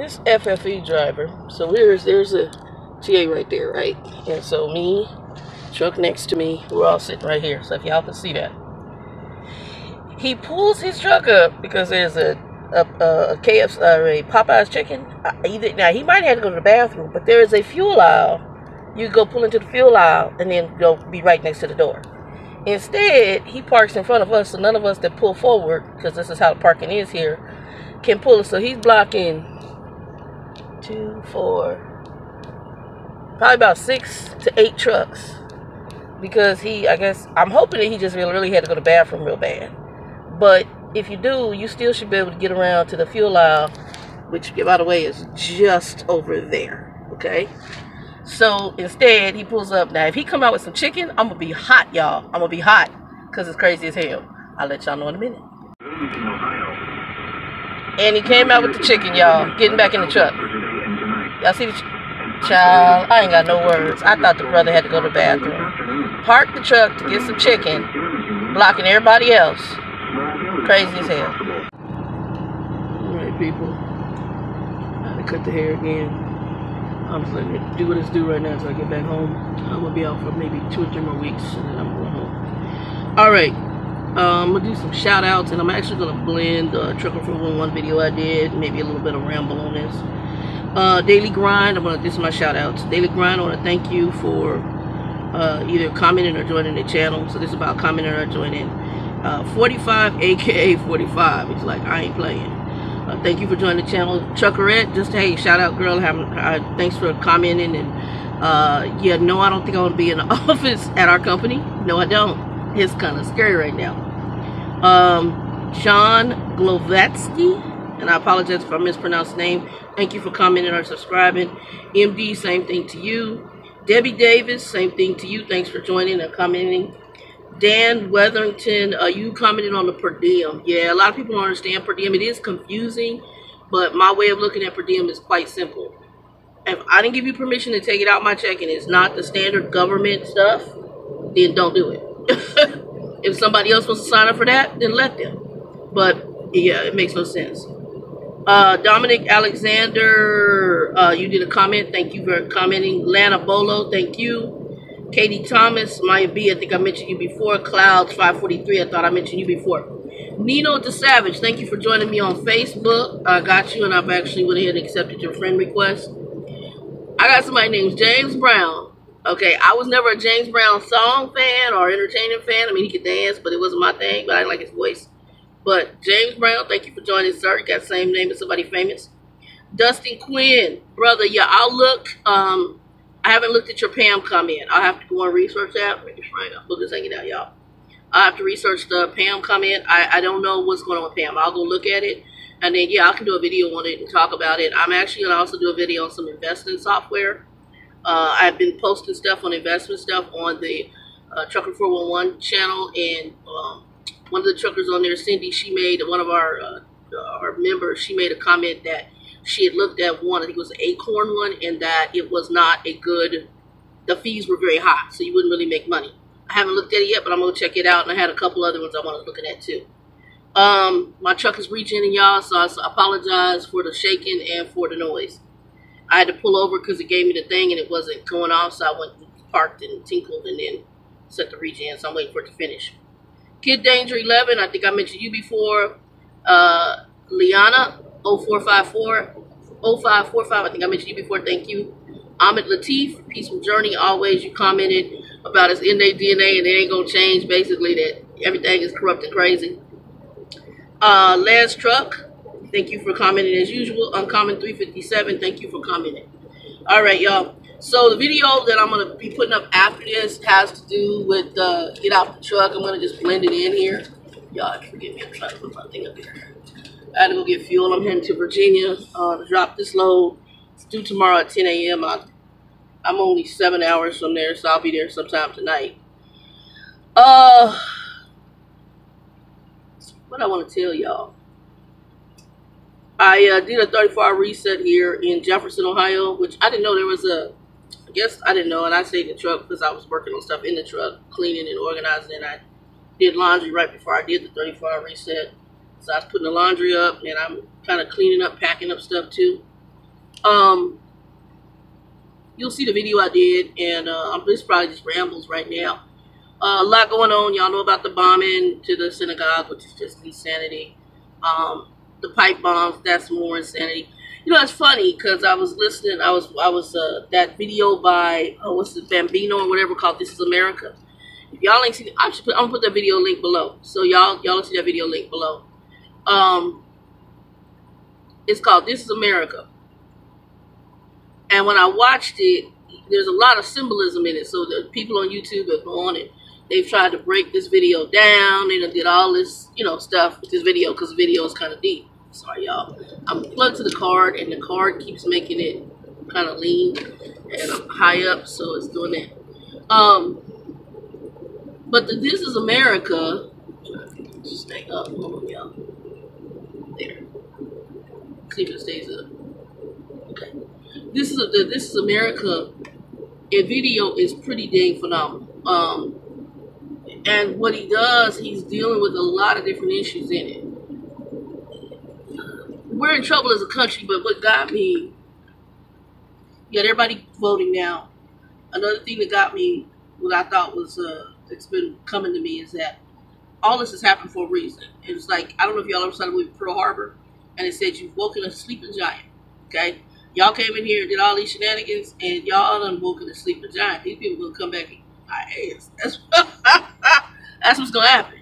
this FFE driver, so there's a TA right there, right? And so me, truck next to me, we're all sitting right here, so if y'all can see that. He pulls his truck up because there's a Popeye's chicken. Now, he might have to go to the bathroom, but there is a fuel aisle. You go pull into the fuel aisle and then go be right next to the door. Instead, he parks in front of us, so none of us that pull forward, because this is how the parking is here, can pull it. So he's blocking 2, 4, probably about 6 to 8 trucks, because he, I guess, I'm hoping that he just really had to go to the bathroom real bad. But if you do, you still should be able to get around to the fuel aisle, which, by the way, is just over there, okay? So instead, he pulls up. Now, if he come out with some chicken, I'm going to be hot, y'all. I'm going to be hot, because it's crazy as hell. I'll let y'all know in a minute. And he came out with the chicken, y'all, getting back in the truck. Y'all see the child? I ain't got no words. I thought the brother had to go to the bathroom. Parked the truck to get some chicken, blocking everybody else. Crazy as hell. Alright, people. I had to cut the hair again. I'm just letting it do what it's due right now until I get back home. I'm going to be out for maybe 2 or 3 more weeks, and then I'm going home. Alright. I'm going to do some shout outs, and I'm actually going to blend the Trucker 411 video I did, maybe a little bit of ramble on this. Daily Grind, this is my shout outs. Daily Grind, I want to thank you for either commenting or joining the channel. So this is about commenting or joining. 45 aka 45, it's like I ain't playing. Thank you for joining the channel, Truckerette. Just hey, shout out girl, thanks for commenting. And yeah, no, I don't think I want to be in the office at our company. No, I don't. It's kind of scary right now. John Glovatsky, and I apologize if I mispronounced the name. Thank you for commenting or subscribing. MD, same thing to you. Debbie Davis, same thing to you. Thanks for joining and commenting. Dan Wetherington, you commented on the per diem. Yeah, a lot of people don't understand per diem. It is confusing, but my way of looking at per diem is quite simple. If I didn't give you permission to take it out my check and it's not the standard government stuff, then don't do it. If somebody else wants to sign up for that, then let them. But, yeah, it makes no sense. Dominic Alexander, you did a comment. Thank you for commenting. Lana Bolo, thank you. Katie Thomas, Maya B, I think I mentioned you before. Clouds 543, I thought I mentioned you before. Nino the Savage, thank you for joining me on Facebook. I got you, and I've actually went ahead and accepted your friend request. I got somebody named James Brown. Okay, I was never a James Brown song fan or entertaining fan. I mean, he could dance, but it wasn't my thing, but I didn't like his voice. But James Brown, thank you for joining, sir. You got the same name as somebody famous. Dustin Quinn, brother, yeah, I'll look. I haven't looked at your Pam comment. I'll have to go and research that. We'll just hang it out, y'all. I'll have to research the Pam comment. I don't know what's going on with Pam. I'll go look at it. And then, yeah, I can do a video on it and talk about it. I'm actually going to also do a video on some investment software. I've been posting stuff on investment stuff on the Trucker 411 channel. And one of the truckers on there, Cindy, she made, one of our members, she made a comment that she had looked at one, I think it was an acorn one, and that it was not a good, the fees were very high, so you wouldn't really make money. I haven't looked at it yet, but I'm going to check it out, and I had a couple other ones I wanted looking at too. My truck is regenerating, y'all, so I apologize for the shaking and for the noise. I had to pull over because it gave me the thing, and it wasn't going off, so I went and parked and tinkled and then set the regen, so I'm waiting for it to finish. Kid Danger 11, I think I mentioned you before. Liana 0454, 0545, I think I mentioned you before, thank you. Ahmed Latif, Peaceful Journey, always you commented about it's in their DNA and it ain't gonna change, basically, that everything is corrupt and crazy. Laz Truck, thank you for commenting as usual. Uncommon 357, thank you for commenting. All right, y'all. So the video that I'm gonna be putting up after this has to do with get out the truck. I'm gonna just blend it in here. Y'all, forgive me, I'm trying to put my thing up here. I had to go get fuel. I'm heading to Virginia to drop this load. It's due tomorrow at 10 a.m. I'm only 7 hours from there, so I'll be there sometime tonight. What I want to tell y'all. I did a 34-hour reset here in Jefferson, Ohio, which I didn't know there was a, I guess I didn't know, and I stayed in the truck because I was working on stuff in the truck, cleaning and organizing, and I did laundry right before I did the 34-hour reset. So I was putting the laundry up, and I'm kind of cleaning up, packing up stuff, too. You'll see the video I did, and this probably just rambles right now. A lot going on. Y'all know about the bombing to the synagogue, which is just insanity. The pipe bombs, that's more insanity. You know, it's funny because I was listening. I was that video by what's it, Bambino or whatever, called "This Is America." If y'all ain't seen it, I'm gonna put that video link below. So y'all see that video link below. It's called "This Is America." And when I watched it, there's a lot of symbolism in it. So the people on YouTube have gone and they've tried to break this video down. They done did all this, you know, stuff with this video because the video is kind of deep. Sorry, y'all. I'm plugged to the card, and the card keeps making it kind of lean, and I'm high up, so it's doing that. But the "This Is America." Just stay up, hold on, y'all. There. See if it stays up. Okay. This is America. A video is pretty dang phenomenal. And what he does, he's dealing with a lot of different issues in it. We're in trouble as a country, but what got me, you got everybody voting now. Another thing that got me, what I thought was, it's been coming to me, is that all this has happened for a reason. It's like, I don't know if y'all ever saw the movie Pearl Harbor, and it said you've woken a sleeping giant, okay? Y'all came in here and did all these shenanigans, and y'all done woken a sleeping giant. These people gonna come back and eat my ass. That's what's gonna happen.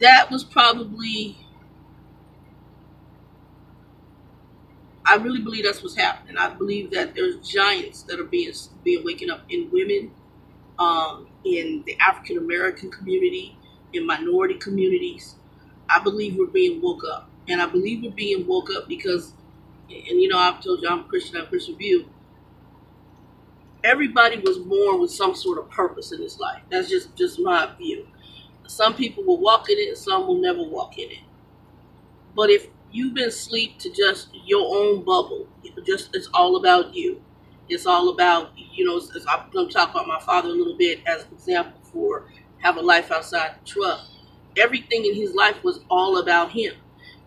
That was probably, I really believe that's what's happening. I believe that there's giants that are being waking up in women, in the African American community, in minority communities. I believe we're being woke up, and I believe we're being woke up because, and you know, I've told you I'm a Christian. I'm a Christian view. Everybody was born with some sort of purpose in this life. That's just my view. Some people will walk in it, some will never walk in it. But if you've been asleep to just your own bubble, just it's all about you. It's all about, you know, I'm going to talk about my father a little bit as an example for have a life outside the truck. Everything in his life was all about him.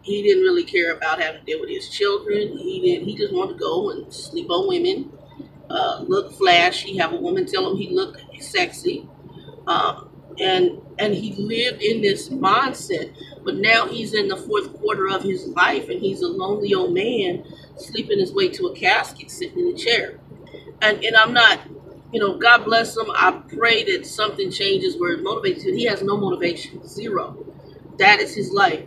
He didn't really care about having to deal with his children. He just wanted to go and sleep on women, look flashy, have a woman tell him he looked sexy. And he lived in this mindset, but now he's in the fourth quarter of his life, and he's a lonely old man sleeping his way to a casket, sitting in a chair. And I'm not, you know, God bless him. I pray that something changes where it motivates him. He has no motivation, zero. That is his life.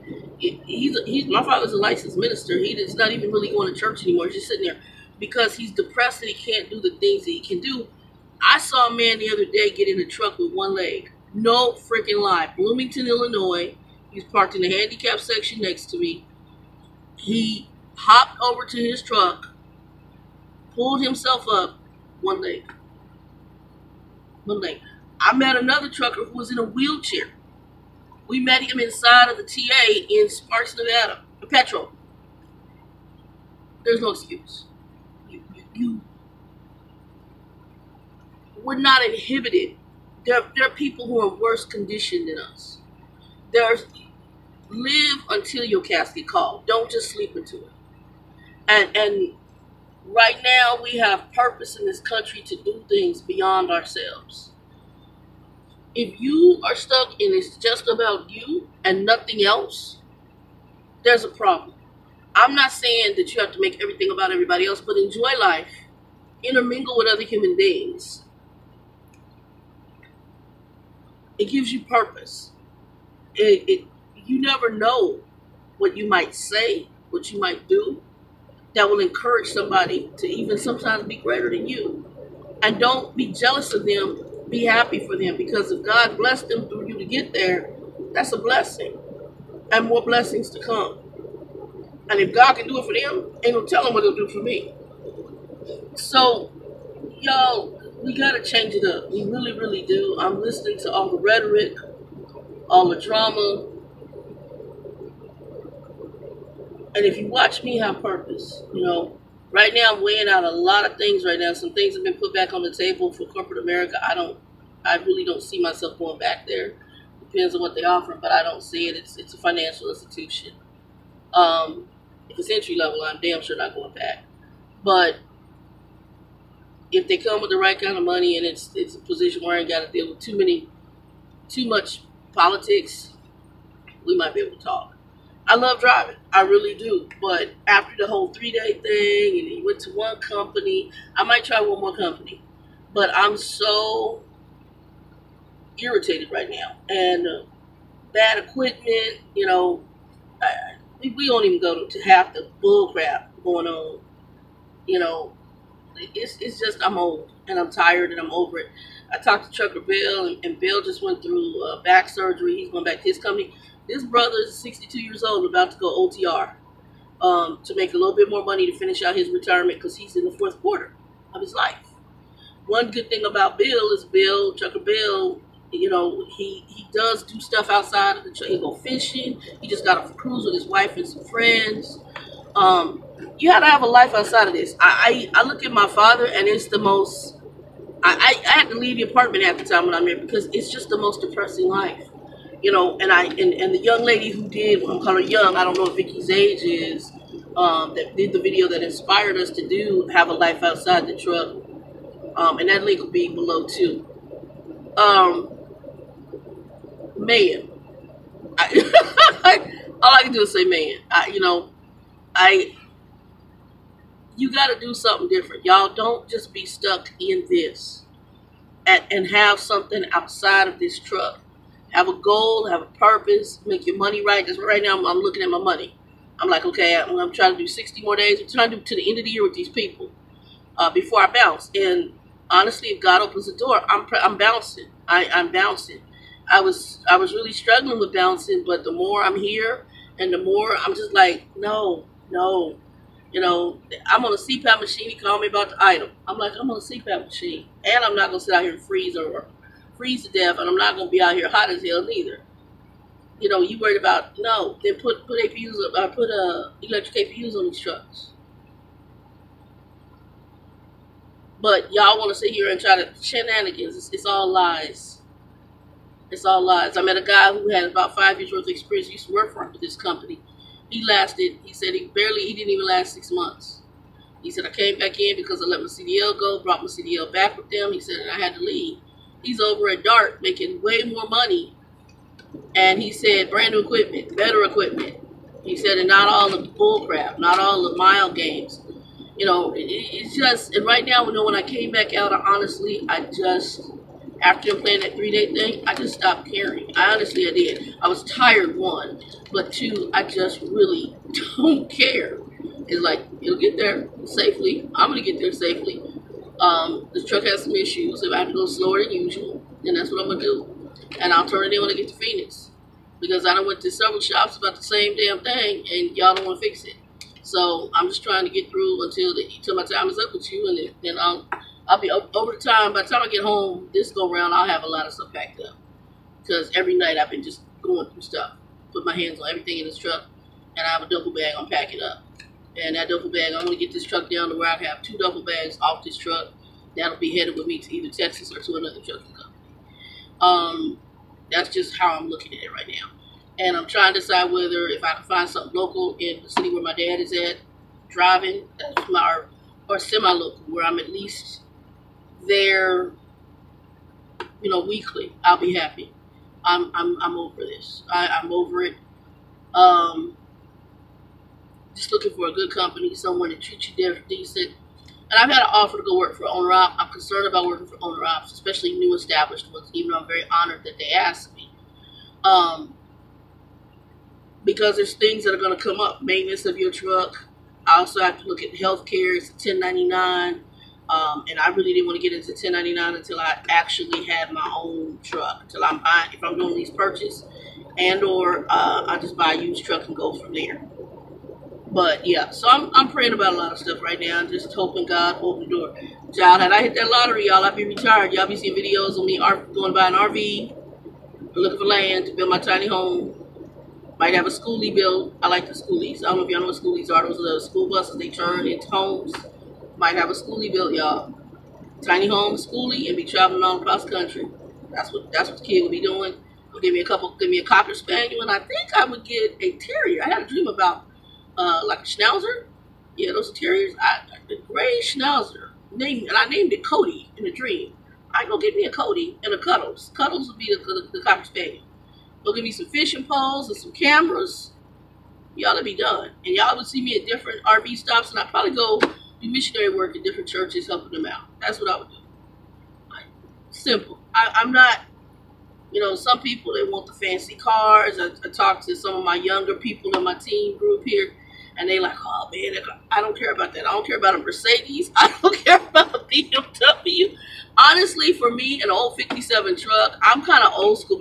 My father's a licensed minister. He's not even really going to church anymore. He's just sitting there because he's depressed and he can't do the things that he can do. I saw a man the other day get in a truck with one leg. No freaking lie. Bloomington, Illinois. He's parked in the handicap section next to me. He hopped over to his truck, pulled himself up, one leg. One leg. I met another trucker who was in a wheelchair. We met him inside of the TA in Sparks, Nevada. Petrol. There's no excuse. We're not inhibited. There are people who are worse conditioned than us. Live until your casket call. Don't just sleep into it. And right now we have purpose in this country to do things beyond ourselves. If you are stuck and it's just about you and nothing else, there's a problem. I'm not saying that you have to make everything about everybody else, but enjoy life. Intermingle with other human beings. It gives you purpose. You never know what you might say, what you might do, that will encourage somebody to even sometimes be greater than you. And don't be jealous of them. Be happy for them, because if God blessed them through you to get there, that's a blessing, and more blessings to come. And if God can do it for them, ain't no telling what he'll do for me. So, y'all, we gotta change it up. We really, really do. I'm listening to all the rhetoric, all the drama. And if you watch me have purpose, you know, right now I'm weighing out a lot of things right now. Some things have been put back on the table for corporate America. I really don't see myself going back there. Depends on what they offer, but I don't see it. It's a financial institution. If it's entry level, I'm damn sure not going back. But if they come with the right kind of money, and it's a position where I ain't got to deal with too much politics, we might be able to talk. I love driving. I really do. But after the whole 3-day thing, and he went to one company, I might try one more company. But I'm so irritated right now. And bad equipment, you know, we don't even go to half the bull crap going on. You know, it's just I'm old, and I'm tired, and I'm over it. I talked to Trucker Bill, and Bill just went through back surgery. He's going back to his company. This brother is 62 years old, about to go OTR to make a little bit more money to finish out his retirement, because he's in the fourth quarter of his life. One good thing about Bill is Trucker Bill, you know, he does do stuff outside of the truck. He go fishing. He just got off a cruise with his wife and some friends. You got to have a life outside of this. I look at my father, and it's the most, I had to leave the apartment half the time when I'm here, because it's just the most depressing life. You know, and the young lady who did, I'm calling her young, I don't know what Vicky's age is, that did the video that inspired us to do Have a Life Outside the Truck, and that link will be below too. Man, all I can do is say man. You got to do something different, y'all. Don't just be stuck in this, and have something outside of this truck. Have a goal, have a purpose, make your money right. Because right now I'm looking at my money. I'm like, okay, I'm trying to do 60 more days. I'm trying to do to the end of the year with these people before I bounce. And honestly, if God opens the door, I'm bouncing. I'm bouncing. I was really struggling with bouncing, but the more I'm here and the more I'm just like, no. You know, I'm on a CPAP machine. He called me about the item. I'm like, I'm on a CPAP machine. And I'm not going to sit out here and freeze to death, and I'm not going to be out here hot as hell neither. You know, you worried about, no, then put APUs up, put electric APUs on these trucks. But y'all want to sit here and try to shenanigans. It's all lies. It's all lies. I met a guy who had about 5 years worth of experience. He used to work for this company. He lasted, he said he didn't even last 6 months. He said, I came back in because I let my CDL go, brought my CDL back with them. He said, and I had to leave. He's over at Dart making way more money. And he said, brand new equipment, better equipment. He said, and not all the bullcrap, not all the mile games. You know, it's just, and right now, you know, when I came back out, after playing that 3-day thing, I just stopped caring. I did. I was tired, one. But two, I just really don't care. It's like, you'll get there safely. I'm going to get there safely. This truck has some issues. If I have to go slower than usual, then that's what I'm going to do. And I'll turn it in when I get to Phoenix. Because I done went to several shops about the same damn thing, and y'all don't want to fix it. So I'm just trying to get through until my time is up with you, and then I'll be over the time. By the time I get home this go round, I'll have a lot of stuff packed up. Because every night I've been just going through stuff. Put my hands on everything in this truck, and I have a duffel bag. I'm packing up. And that duffel bag, I'm going to get this truck down to where I have 2 duffel bags off this truck. That'll be headed with me to either Texas or to another trucking company. That's just how I'm looking at it right now. And I'm trying to decide whether if I can find something local in the city where my dad is at, driving, or semi-local, where I'm at least there, you know, weekly. I'll be happy. I'm over this. I'm over it. Just looking for a good company, someone that treats you decent. And I've had an offer to go work for owner ops. I'm concerned about working for owner ops, especially new established ones, even though I'm very honored that they asked me. Because there's things that are going to come up. Maintenance of your truck. I also have to look at health care. It's a 1099. And I really didn't want to get into 1099 until I actually had my own truck. Until I'm buying, if I'm doing lease purchase, and or I just buy a used truck and go from there. But yeah, so I'm praying about a lot of stuff right now. I'm just hoping God will open the door. Child, had I hit that lottery, y'all, I'd be retired. Y'all be seeing videos of me going by an RV, looking for land to build my tiny home. Might have a schoolie built. I like the schoolies. I don't know if y'all know what schoolies are. Those are the school buses they turn into homes. Might have a schoolie built, y'all. Tiny home, schoolie, and be traveling all across the country. That's what the kid would be doing. Give me a cocker spaniel, and I think I would get a terrier. I had a dream about like a schnauzer. Yeah, those terriers. The gray schnauzer. And I named it Cody in the dream. I go get me a Cody and a Cuddles. Cuddles would be the cocker spaniel. Go give me some fishing poles and some cameras. Y'all would be done. And y'all would see me at different RV stops, and I'd probably go do missionary work at different churches, helping them out. That's what I would do. Like, simple. I'm not, you know, some people, they want the fancy cars. I talk to some of my younger people in my teen group here, and they like, oh, man, I don't care about that. I don't care about a Mercedes. I don't care about a BMW. Honestly, for me, an old 57 truck, I'm kind of old school.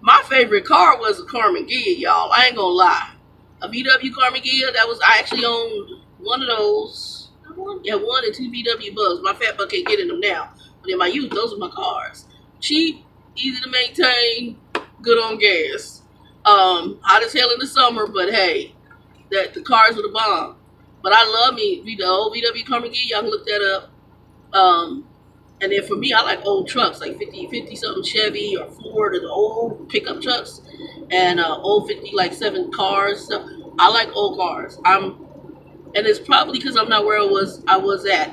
My favorite car was a Carmen Ghia, y'all. I ain't going to lie. A VW Carmen Ghia, I actually owned one of those. Yeah, one and two VW Bugs. My fat butt can't get in them now. But in my youth, those were my cars. Cheap, easy to maintain, good on gas. Hot as hell in the summer, but hey, the cars were the bomb. But I love me the old VW Carmen Ghia. Y'all can look that up. And then for me, I like old trucks, like 50-something Chevy or Ford or the old pickup trucks. And old 57 cars. So I like old cars. And it's probably because I'm not where I was at.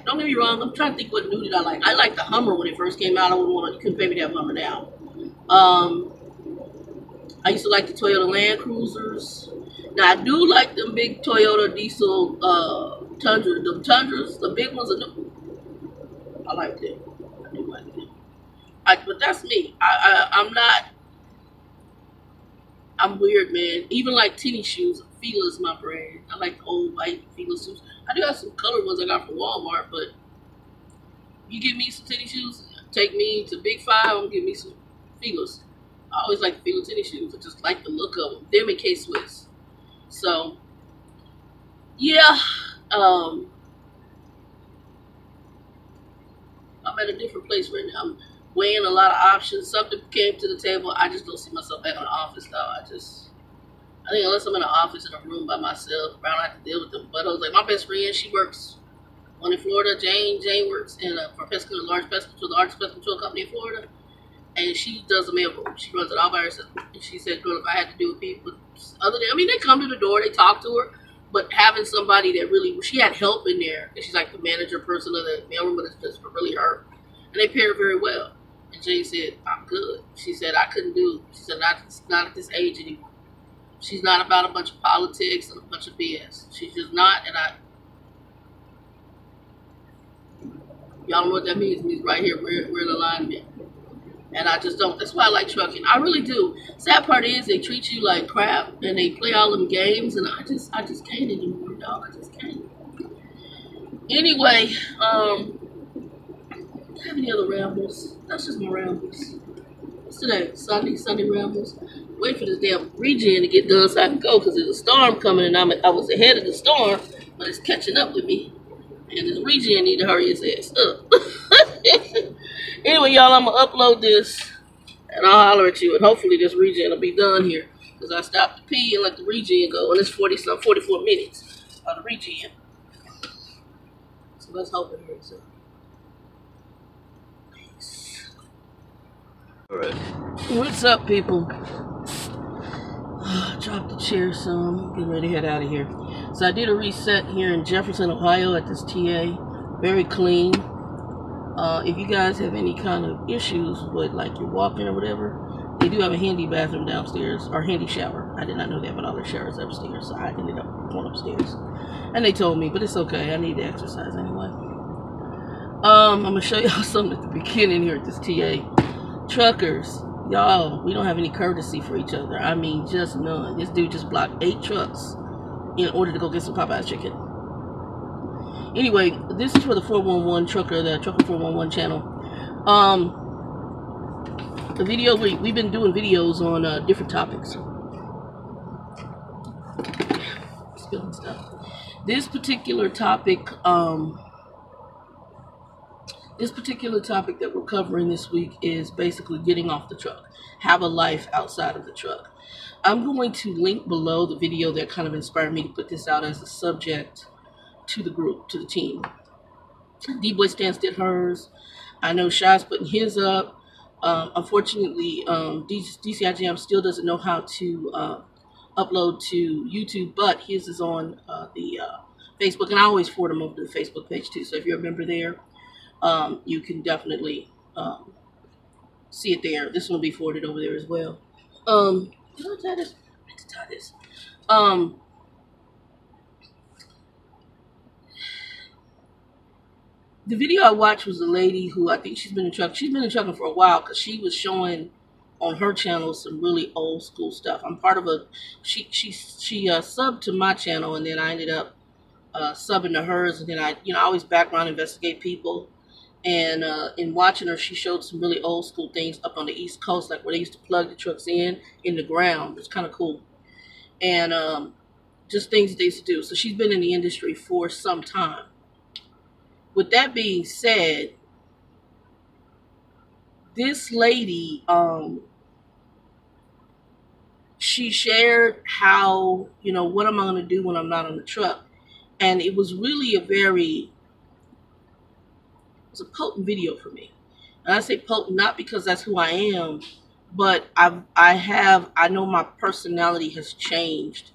Don't get me wrong. I'm trying to think what new did I like. I liked the Hummer when it first came out. I wouldn't want to, you couldn't pay me that Hummer now. I used to like the Toyota Land Cruisers. Now I do like them big Toyota diesel Tundra. The Tundras, the big ones. I like them. I do like them. But that's me. I'm not. I'm weird, man. Even like tennis shoes. Fila is my brand. I like the old white Fila shoes. I do have some colored ones I got from Walmart, but you give me some tennis shoes, take me to Big Five, and give me some Filas. I always like Fila tennis shoes. I just like the look of them. Them and K-Swiss. So, yeah. I'm at a different place right now. I'm weighing a lot of options. Something came to the table. I just don't see myself back in the office, though. I think unless I'm in an office in a room by myself, I don't have to deal with them buttholes. Like my best friend, she works one in Florida. Jane works for Pesco, the largest pest control company in Florida. And she does the mailroom. She runs it all by herself. And she said, girl, if I had to deal with people other than, I mean, they come to the door, they talk to her. But having somebody that really, she had help in there. And she's like the manager person of the mailroom, but it's just really her. And they pair very well. And Jane said, I'm good. She said, I couldn't do, she said, not at this age anymore. She's not about a bunch of politics and a bunch of BS. She's just not, and y'all know what that means. It means right here, we're in alignment. And I just don't, that's why I like trucking. I really do. Sad part is they treat you like crap, and they play all them games, and I just can't anymore, dog. I just can't. Anyway, do I have any other rambles? That's just my rambles. What's today? Sunday rambles. Wait for this damn region to get done so I can go, because there's a storm coming and I was ahead of the storm, but it's catching up with me. And this region need to hurry his ass up. Anyway, y'all, I'm going to upload this and I'll holler at you. And hopefully this region will be done here, because I stopped to pee and let the region go. And it's 44 minutes on the region. So let's hope it hurries up. Peace. All right. What's up, people? Drop the chair some. Getting ready to head out of here. So I did a reset here in Jefferson, Ohio at this TA. Very clean. If you guys have any kind of issues with like your walking or whatever, they do have a handy bathroom downstairs, or handy shower. I did not know that, but all the showers upstairs, so I ended up going upstairs. And they told me, but it's okay. I need to exercise anyway. I'm going to show y'all something at the beginning here at this TA. Truckers. Y'all, we don't have any courtesy for each other. I mean, just none. This dude just blocked 8 trucks in order to go get some Popeye's chicken. Anyway, this is for the 411 trucker, the Trucker 411 channel. The video, we've been doing videos on different topics. Spilling stuff. This particular topic, that we're covering this week is basically getting off the truck. Have a life outside of the truck. I'm going to link below the video that kind of inspired me to put this out as a subject to the group, to the team. D-Boy Stance did hers. I know Shy's putting his up. Unfortunately, DCIGM still doesn't know how to upload to YouTube, but his is on the Facebook, and I always forward them over to the Facebook page too. So if you're a member there, you can definitely see it there. This one will be forwarded over there as well. Did I tie this? I need to tie this. The video I watched was a lady who, I think she's been in trucking for a while, because she was showing on her channel some really old school stuff. I'm part of a, she subbed to my channel, and then I ended up subbing to hers, and then I always background investigate people, and in watching her, she showed some really old school things up on the East Coast, like where they used to plug the trucks in the ground. It's kind of cool, and just things that they used to do. So she's been in the industry for some time. With that being said, this lady, she shared how, you know, what am I going to do when I'm not on the truck? And it was really a potent video for me. And I say potent not because that's who I am, but I know my personality has changed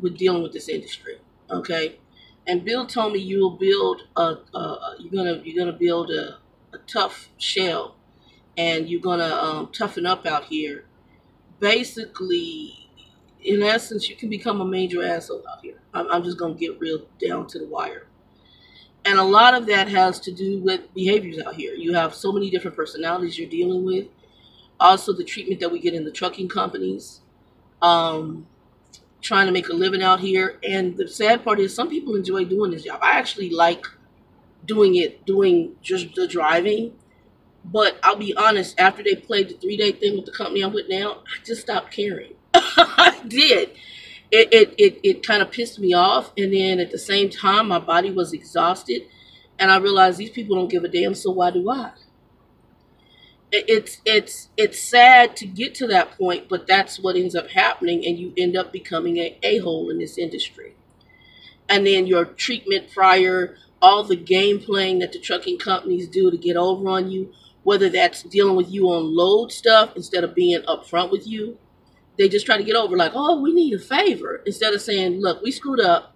with dealing with this industry. Okay. And Bill told me you're gonna build a tough shell, and you're gonna toughen up out here. Basically, in essence, you can become a major asshole out here. I'm just gonna get real down to the wire. And a lot of that has to do with behaviors out here. You have so many different personalities you're dealing with. Also, the treatment that we get in the trucking companies. Trying to make a living out here. And the sad part is some people enjoy doing this job. I actually like doing just the driving. But I'll be honest, after they played the 3-day thing with the company I'm with now, I just stopped caring. I did. It kind of pissed me off. And then at the same time, my body was exhausted. And I realized these people don't give a damn, so why do I? It's sad to get to that point, but that's what ends up happening, and you end up becoming an a-hole in this industry. And then your treatment prior, all the game playing that the trucking companies do to get over on you, whether that's dealing with you on load stuff instead of being upfront with you, they just try to get over like, oh, we need a favor, instead of saying, look, we screwed up.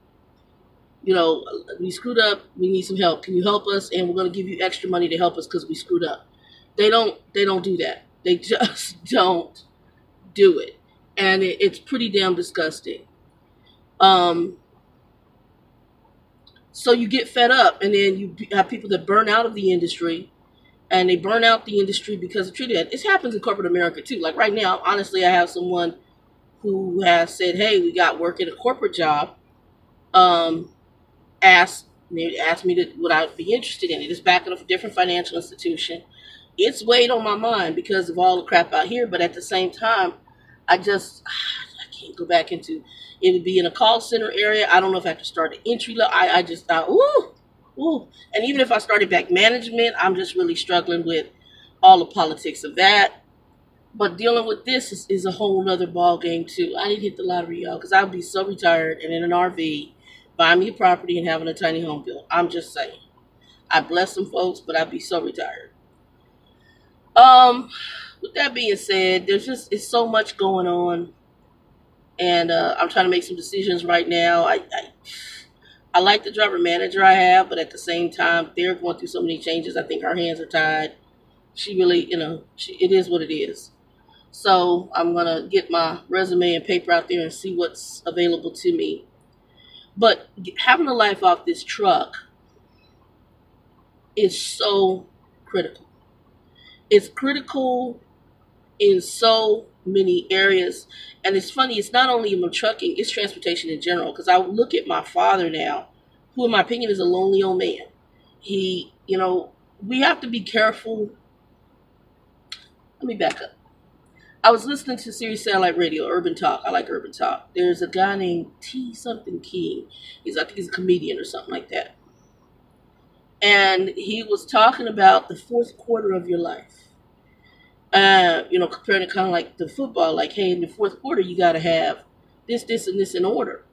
You know, we screwed up. We need some help. Can you help us? And we're going to give you extra money to help us because we screwed up. They don't do that. They just don't do it. And it's pretty damn disgusting. So you get fed up, and then you have people that burn out of the industry, and they burn out the industry because of treating it. This happens in corporate America too. Like right now, honestly, I have someone who has said, hey, we got work at a corporate job. They asked me would I be interested in it. It's back at a different financial institution. It's weighed on my mind because of all the crap out here, but at the same time, I can't go back into, it would be in a call center area. I don't know if I have to start an entry level. I just thought, ooh. And even if I started back management, I'm just really struggling with all the politics of that. But dealing with this is a whole nother ball game too. I didn't hit the lottery, y'all, because I would be so retired and in an RV, buying me a property and having a tiny home built. I'm just saying. I bless some folks, but I'd be so retired. With that being said, it's so much going on, and I'm trying to make some decisions right now. I like the driver manager I have, but at the same time, they're going through so many changes. I think her hands are tied. She really, it is what it is. So I'm gonna get my resume and paper out there and see what's available to me. But having a life off this truck is so critical. It's critical in so many areas. And it's funny, it's not only in trucking, it's transportation in general. Because I look at my father now, who in my opinion is a lonely old man. He, we have to be careful. Let me back up. I was listening to Sirius Satellite Radio, Urban Talk. I like Urban Talk. There's a guy named T something King. I think he's a comedian or something like that. And he was talking about the fourth quarter of your life. Comparing it kind of like the football, like, hey, in the fourth quarter, you got to have this, this, and this in order.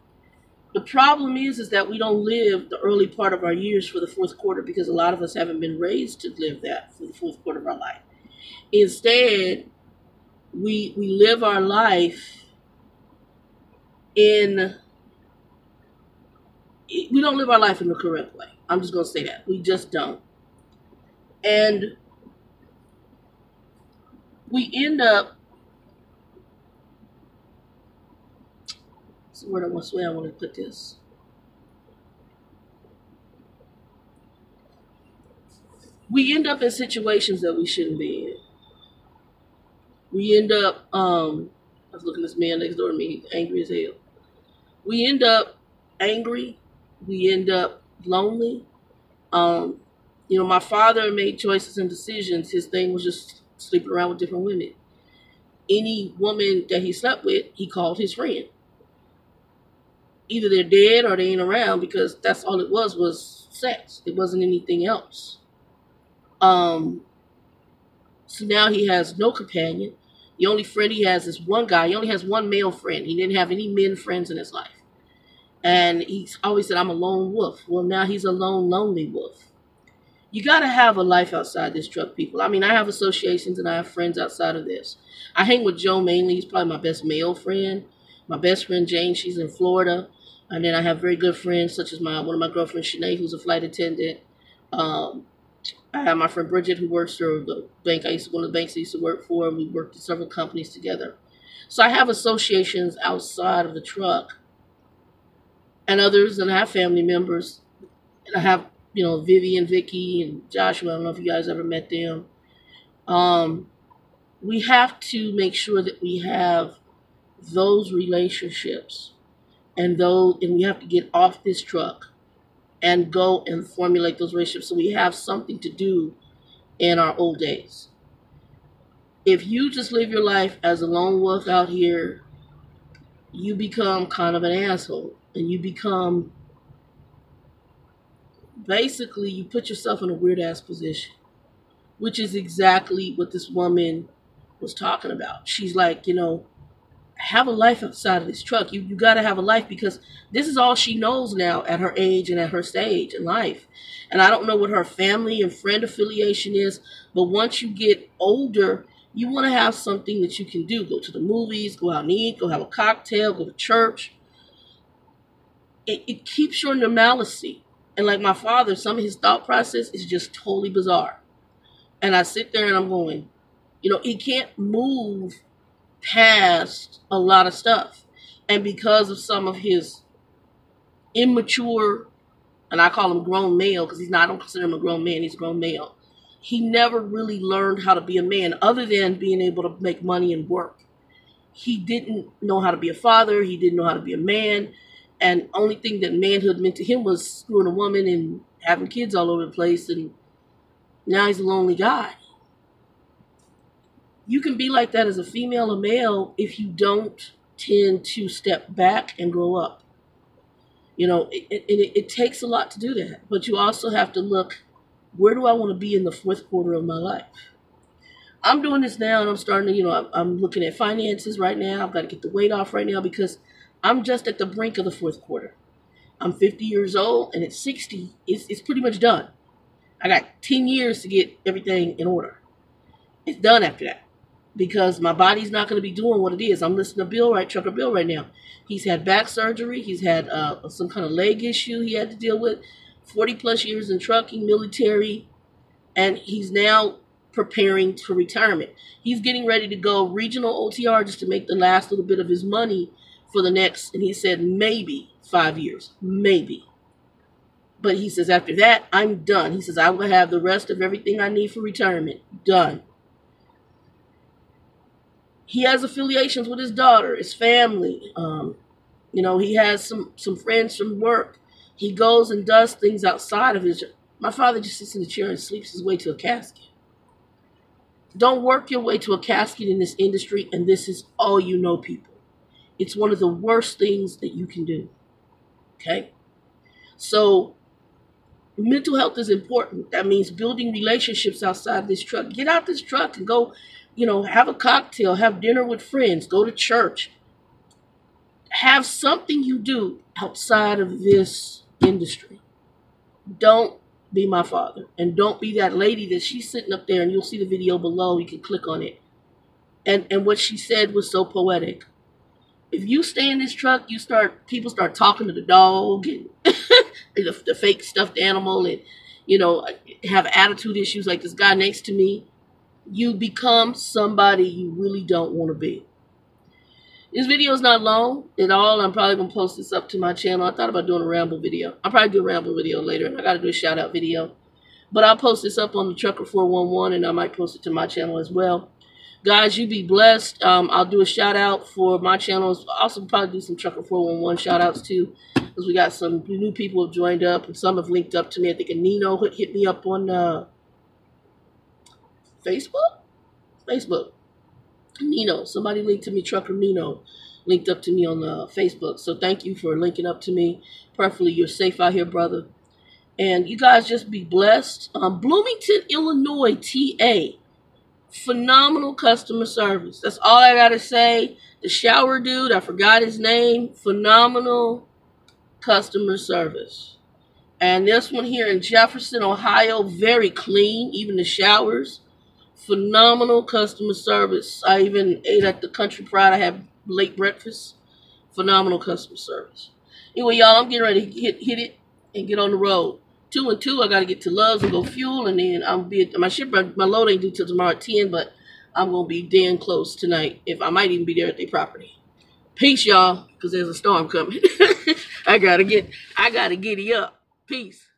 The problem is that we don't live the early part of our years for the fourth quarter because a lot of us haven't been raised to live that for the fourth quarter of our life. Instead, we live our life we don't live our life in the correct way. I'm just going to say that. We just don't. And we end up, that's the word I want to put this. We end up in situations that we shouldn't be in. We end up, I was looking at this man next door to me, angry as hell. We end up angry. We end up lonely. You know, my father made choices and decisions. His thing was just sleeping around with different women. Any woman that he slept with, he called his friend. Either they're dead or they ain't around, because that's all it was sex. It wasn't anything else. So now he has no companion. The only friend he has is one guy. He only has one male friend. He didn't have any men friends in his life. And he always said, I'm a lone wolf. Well, now he's a lone, lonely wolf. You got to have a life outside this truck, people. I mean, I have associations and I have friends outside of this. I hang with Joe mainly. He's probably my best male friend. My best friend, Jane, she's in Florida. And then I have very good friends, such as one of my girlfriends, Shanae, who's a flight attendant. I have my friend Bridget, who works through the bank. One of the banks I used to work for, and we worked in several companies together. So I have associations outside of the truck, and others, and I have family members. And I have, you know, Vivian, Vicky, and Joshua. I don't know if you guys ever met them. We have to make sure that we have those relationships, and we have to get off this truck and go and formulate those relationships so we have something to do in our old days. If you just live your life as a lone wolf out here, you become kind of an asshole, and you become, basically, you put yourself in a weird-ass position, which is exactly what this woman was talking about. She's like, you know, have a life outside of this truck. You got to have a life, because this is all she knows now at her age and at her stage in life. And I don't know what her family and friend affiliation is, but once you get older, you want to have something that you can do. Go to the movies, go out and eat, go have a cocktail, go to church. It keeps your normalcy. And like my father, some of his thought process is just totally bizarre. And I sit there and I'm going, you know, he can't move past a lot of stuff, and because of some of his immature, and I call him grown male, because I don't consider him a grown man, he's a grown male, he never really learned how to be a man other than being able to make money and work. He didn't know how to be a father, he didn't know how to be a man, and only thing that manhood meant to him was screwing a woman and having kids all over the place, and now he's a lonely guy. You can be like that as a female or male if you don't tend to step back and grow up. You know, it takes a lot to do that. But you also have to look, where do I want to be in the fourth quarter of my life? I'm doing this now, and I'm starting to, you know, I'm looking at finances right now. I've got to get the weight off right now, because I'm just at the brink of the fourth quarter. I'm 50 years old, and at 60, it's pretty much done. I got 10 years to get everything in order. It's done after that, because my body's not going to be doing what it is. I'm listening to Bill, right, Trucker Bill right now. He's had back surgery. He's had some kind of leg issue he had to deal with. 40 plus years in trucking, military, and he's now preparing for retirement. He's getting ready to go regional OTR just to make the last little bit of his money for the next, and he said maybe 5 years, maybe. But he says, after that, I'm done. He says, I will have the rest of everything I need for retirement done. He has affiliations with his daughter, his family. You know, he has some friends from work. He goes and does things outside of his. My father just sits in the chair and sleeps his way to a casket. Don't work your way to a casket in this industry, and this is all you know, people. It's one of the worst things that you can do. Okay? So mental health is important. That means building relationships outside of this truck. Get out this truck and go, you know, have a cocktail, have dinner with friends, go to church. Have something you do outside of this industry. Don't be my father. And don't be that lady that she's sitting up there, and you'll see the video below. You can click on it. And what she said was so poetic. if you stay in this truck, you start, people start talking to the dog and the fake stuffed animal, and, you know, have attitude issues like this guy next to me, you become somebody you really don't want to be. This video is not long at all. I'm probably going to post this up to my channel. I thought about doing a ramble video. I'll probably do a ramble video later, and I got to do a shout out video. But I'll post this up on the Trucker 411, and I might post it to my channel as well. Guys, you be blessed. I'll do a shout out for my channels. I'll also probably do some Trucker 411 shout outs too, because we got some new people have joined up, and some have linked up to me. I think Nino hit me up on Facebook. Nino, somebody linked to me, Trucker Nino, linked up to me on Facebook. So thank you for linking up to me. Preferably, you're safe out here, brother. And you guys just be blessed. Bloomington, Illinois, TA. Phenomenal customer service. That's all I got to say. The shower dude, I forgot his name. Phenomenal customer service. And this one here in Jefferson, Ohio, very clean, even the showers. Phenomenal customer service. I even ate at the Country Pride. I had late breakfast. Phenomenal customer service. Anyway, y'all, I'm getting ready to hit it and get on the road. 2 and 2, I got to get to Love's and go fuel, and then I'll be at my load ain't due till tomorrow at 10, but I'm going to be damn close tonight. If I might even be there at their property. Peace, y'all, because there's a storm coming. I got to giddy up. Peace.